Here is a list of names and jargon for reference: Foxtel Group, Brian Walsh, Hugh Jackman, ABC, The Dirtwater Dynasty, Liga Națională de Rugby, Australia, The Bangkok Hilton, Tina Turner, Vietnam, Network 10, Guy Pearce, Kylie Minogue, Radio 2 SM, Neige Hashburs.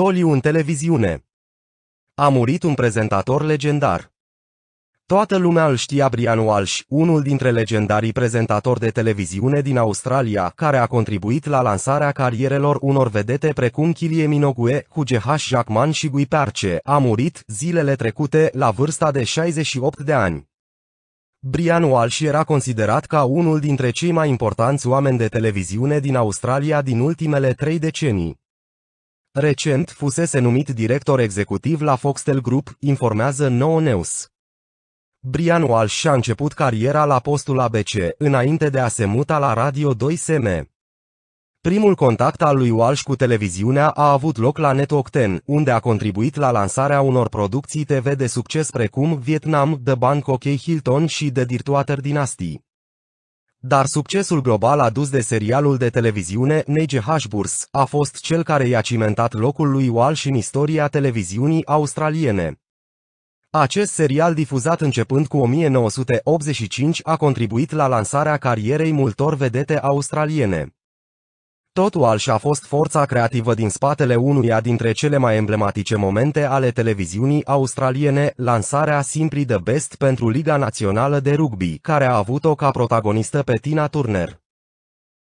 doliu în televiziune. A murit un prezentator legendar. Toată lumea îl știa, Brian Walsh, unul dintre legendarii prezentatori de televiziune din Australia, care a contribuit la lansarea carierelor unor vedete precum Kylie Minogue, Hugh Jackman și Guy Pearce, a murit zilele trecute la vârsta de 68 de ani. Brian Walsh era considerat ca unul dintre cei mai importanți oameni de televiziune din Australia din ultimele 3 decenii. Recent fusese numit director executiv la Foxtel Group, informează 9 News. Brian Walsh și-a început cariera la postul ABC, înainte de a se muta la Radio 2 SM. Primul contact al lui Walsh cu televiziunea a avut loc la Network 10, unde a contribuit la lansarea unor producții TV de succes precum Vietnam, The Bangkok Hilton și The Dirtwater Dynasty. Dar succesul global adus de serialul de televiziune Neige Hashburs a fost cel care i-a cimentat locul lui Walsh în istoria televiziunii australiene. Acest serial, difuzat începând cu 1985, a contribuit la lansarea carierei multor vedete australiene. Tot Walsh a fost forța creativă din spatele unuia dintre cele mai emblematice momente ale televiziunii australiene, lansarea Simply the Best pentru Liga Națională de Rugby, care a avut-o ca protagonistă pe Tina Turner.